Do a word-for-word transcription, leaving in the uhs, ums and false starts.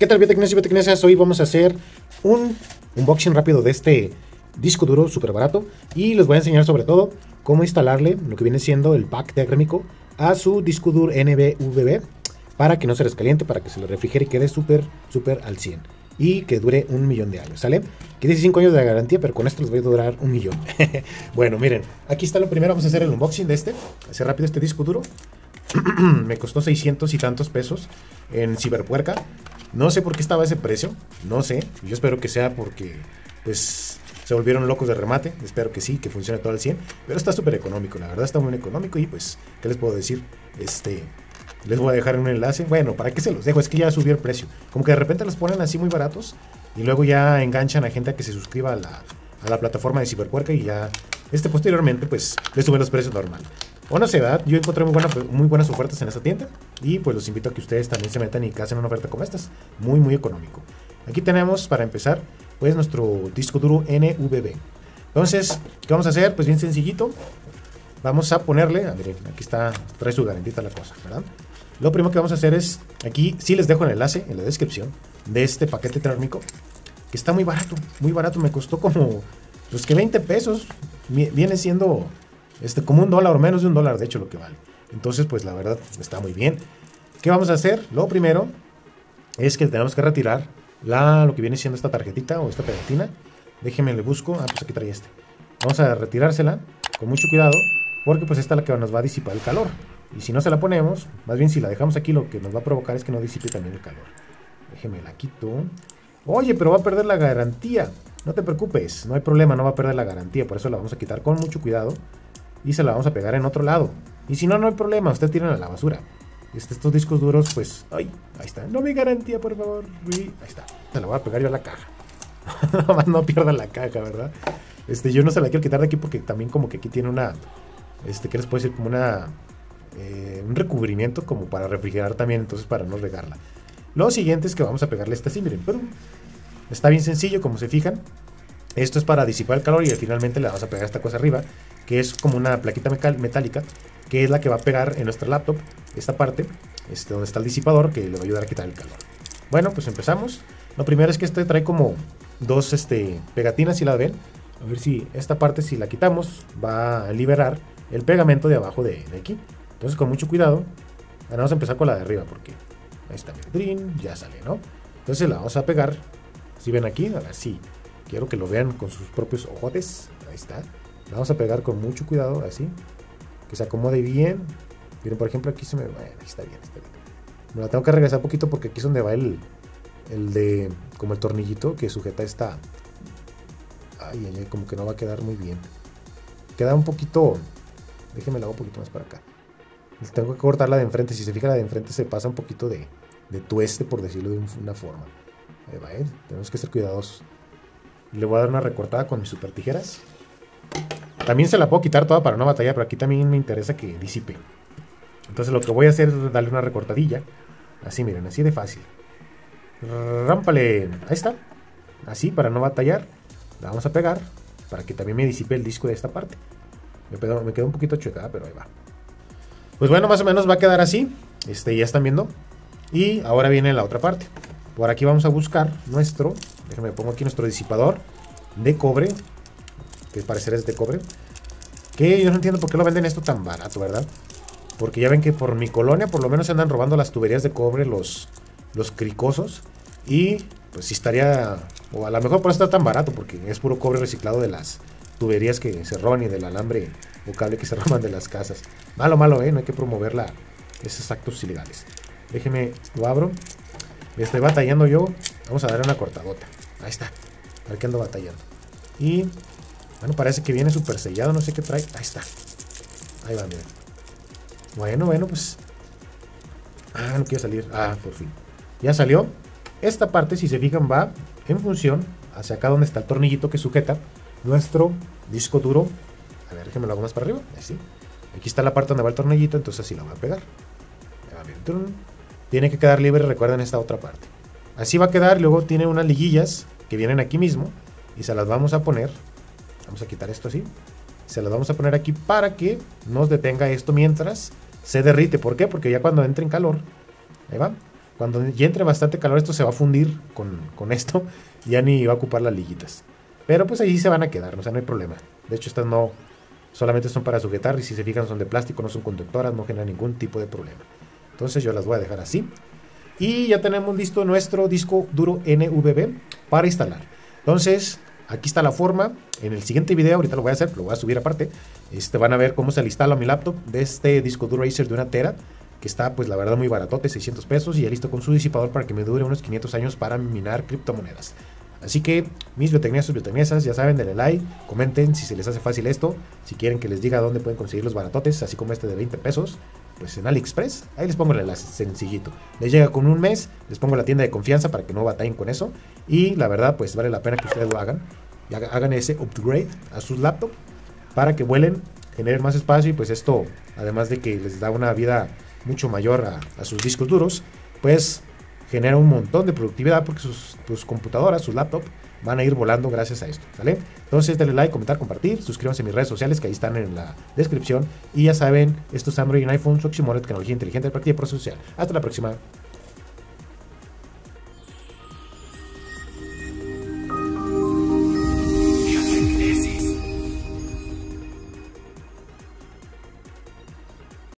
¿Qué tal, Bioteknesis y Bioteknesas? Hoy vamos a hacer un unboxing rápido de este disco duro súper barato y les voy a enseñar sobre todo cómo instalarle lo que viene siendo el pack diagrámico a su disco duro N V M e para que no se descaliente, para que se lo refrigere y quede súper, súper al cien y que dure un millón de años, ¿sale? Que diecicinco años de garantía, pero con esto les voy a durar un millón. Bueno, miren, aquí está lo primero. Vamos a hacer el unboxing de este, hacer rápido este disco duro. Me costó seiscientos y tantos pesos en CiberPuerca. No sé por qué estaba ese precio, no sé. Yo espero que sea porque, pues, se volvieron locos de remate. Espero que sí, que funcione todo al cien. Pero está súper económico, la verdad está muy económico. Y pues, ¿qué les puedo decir? Este, les voy a dejar un enlace. Bueno, ¿para qué se los dejo? Es que ya subió el precio. Como que de repente los ponen así muy baratos y luego ya enganchan a gente a que se suscriba a la, a la plataforma de CiberPuerca. Y ya, este, posteriormente, pues, les suben los precios normal. O no sé, ¿verdad? Yo encontré muy, buena, muy buenas ofertas en esta tienda y pues los invito a que ustedes también se metan y que hacen una oferta como estas. Muy, muy económico. Aquí tenemos, para empezar, pues nuestro disco duro N V M e. Entonces, ¿qué vamos a hacer? Pues bien sencillito. Vamos a ponerle, a ver, aquí está, trae su garantita la cosa, ¿verdad? Lo primero que vamos a hacer es, aquí sí les dejo el enlace en la descripción de este paquete térmico, que está muy barato, muy barato. Me costó como, pues que veinte pesos, viene siendo... Este, como un dólar o menos de un dólar, de hecho, lo que vale. Entonces, pues la verdad está muy bien. ¿Qué vamos a hacer? Lo primero es que tenemos que retirar la, lo que viene siendo esta tarjetita o esta pegatina. Déjenme le busco. Ah, pues aquí trae este. Vamos a retirársela con mucho cuidado porque pues esta es la que nos va a disipar el calor. Y si no se la ponemos, más bien si la dejamos aquí, lo que nos va a provocar es que no disipe también el calor. Déjenme la quito. Oye, pero va a perder la garantía. No te preocupes, no hay problema, no va a perder la garantía. Por eso la vamos a quitar con mucho cuidado. Y se la vamos a pegar en otro lado. Y si no, no hay problema, usted tira a la basura. Este, estos discos duros, pues... ¡Ay! Ahí está. No me garantía, por favor. Ahí está. Se la voy a pegar yo a la caja. Nada más no pierdan la caja, ¿verdad? Este, yo no se la quiero quitar de aquí porque también como que aquí tiene una... Este, ¿qué les puedo decir? Como una... Eh, un recubrimiento como para refrigerar también. Entonces, para no regarla. Lo siguiente es que vamos a pegarle esta así, miren. Pero está bien sencillo, como se fijan. Esto es para disipar el calor y finalmente le vamos a pegar esta cosa arriba, que es como una plaquita metálica, que es la que va a pegar en nuestra laptop, esta parte, este, donde está el disipador, que le va a ayudar a quitar el calor. Bueno, pues empezamos. Lo primero es que este trae como dos este, pegatinas, si las ven. A ver si esta parte, si la quitamos, va a liberar el pegamento de abajo de, de aquí. Entonces, con mucho cuidado, vamos a empezar con la de arriba, porque ahí está mi trin, ya sale, ¿no? Entonces la vamos a pegar, si ven aquí, ahora sí, quiero que lo vean con sus propios ojotes, ahí está. La vamos a pegar con mucho cuidado, así. Que se acomode bien. Miren, por ejemplo, aquí se me... Bueno, está bien, está bien. Me la tengo que regresar un poquito porque aquí es donde va el... El de... Como el tornillito que sujeta esta... Ay, ay, como que no va a quedar muy bien. Queda un poquito... Déjenme la hago un poquito más para acá. Tengo que cortar la de enfrente. Si se fijan, la de enfrente se pasa un poquito de... De tueste, por decirlo de una forma. Ahí va, ¿eh? Tenemos que ser cuidadosos. Le voy a dar una recortada con mis super tijeras. También se la puedo quitar toda para no batallar, pero aquí también me interesa que disipe. Entonces lo que voy a hacer es darle una recortadilla. Así, miren, así de fácil. Rámpale. Ahí está. Así, para no batallar. La vamos a pegar para que también me disipe el disco de esta parte. Me quedó, me quedó un poquito chuecada, pero ahí va. Pues bueno, más o menos va a quedar así. Este, ya están viendo. Y ahora viene la otra parte. Por aquí vamos a buscar nuestro... Déjenme pongo aquí nuestro disipador de cobre. Que al parecer es de cobre. Que yo no entiendo por qué lo venden esto tan barato, ¿verdad? Porque ya ven que por mi colonia por lo menos se andan robando las tuberías de cobre, los, los cricosos. Y pues sí estaría... O a lo mejor por eso está tan barato, porque es puro cobre reciclado de las tuberías que se roban y del alambre o cable que se roban de las casas. Malo, malo, ¿eh? No hay que promover la, esos actos ilegales. Déjenme, lo abro. Me estoy batallando yo. Vamos a darle una cortadota. Ahí está. A ver qué ando batallando. Y... Bueno, parece que viene súper sellado, no sé qué trae. Ahí está. Ahí va, miren. Bueno, bueno, pues... Ah, no quiero salir. Ah, por fin. Ya salió. Esta parte, si se fijan, va en función hacia acá donde está el tornillito que sujeta nuestro disco duro. A ver, déjenme lo hago más para arriba. Así. Aquí está la parte donde va el tornillito, entonces así la voy a pegar. Ahí va, miren. Tiene que quedar libre, recuerden esta otra parte. Así va a quedar, luego tiene unas liguillas que vienen aquí mismo y se las vamos a poner... Vamos a quitar esto así. Se las vamos a poner aquí para que nos detenga esto mientras se derrite. ¿Por qué? Porque ya cuando entre en calor, ahí va, Cuando ya entre bastante calor, esto se va a fundir con, con esto. Ya ni va a ocupar las liguitas. Pero pues ahí se van a quedar, o sea, no hay problema. De hecho, estas no, solamente son para sujetar. Y si se fijan, son de plástico, no son conductoras, no generan ningún tipo de problema. Entonces yo las voy a dejar así. Y ya tenemos listo nuestro disco duro N V M E para instalar. Entonces, aquí está la forma. En el siguiente video, ahorita lo voy a hacer, lo voy a subir aparte. Este, van a ver cómo se le instala a mi laptop de este disco duro Acer de una tera. Que está, pues la verdad, muy baratote, seiscientos pesos. Y ya listo con su disipador para que me dure unos quinientos años para minar criptomonedas. Así que, mis biotecnesos, biotecnesas, ya saben, denle like, comenten si se les hace fácil esto. Si quieren que les diga dónde pueden conseguir los baratotes, así como este de veinte pesos, pues en AliExpress, ahí les pongo el enlace sencillito. Les llega con un mes, les pongo la tienda de confianza para que no batallen con eso. Y la verdad, pues vale la pena que ustedes lo hagan. Y hagan ese upgrade a sus laptops para que vuelen, generen más espacio. Y pues esto, además de que les da una vida mucho mayor a, a sus discos duros, pues genera un montón de productividad porque sus, sus computadoras, sus laptops van a ir volando gracias a esto, ¿sale? Entonces denle like, comentar, compartir, suscríbanse a mis redes sociales que ahí están en la descripción y ya saben, esto es Android y iPhone, su oxymoron, tecnología inteligente, práctica y proceso social. Hasta la próxima.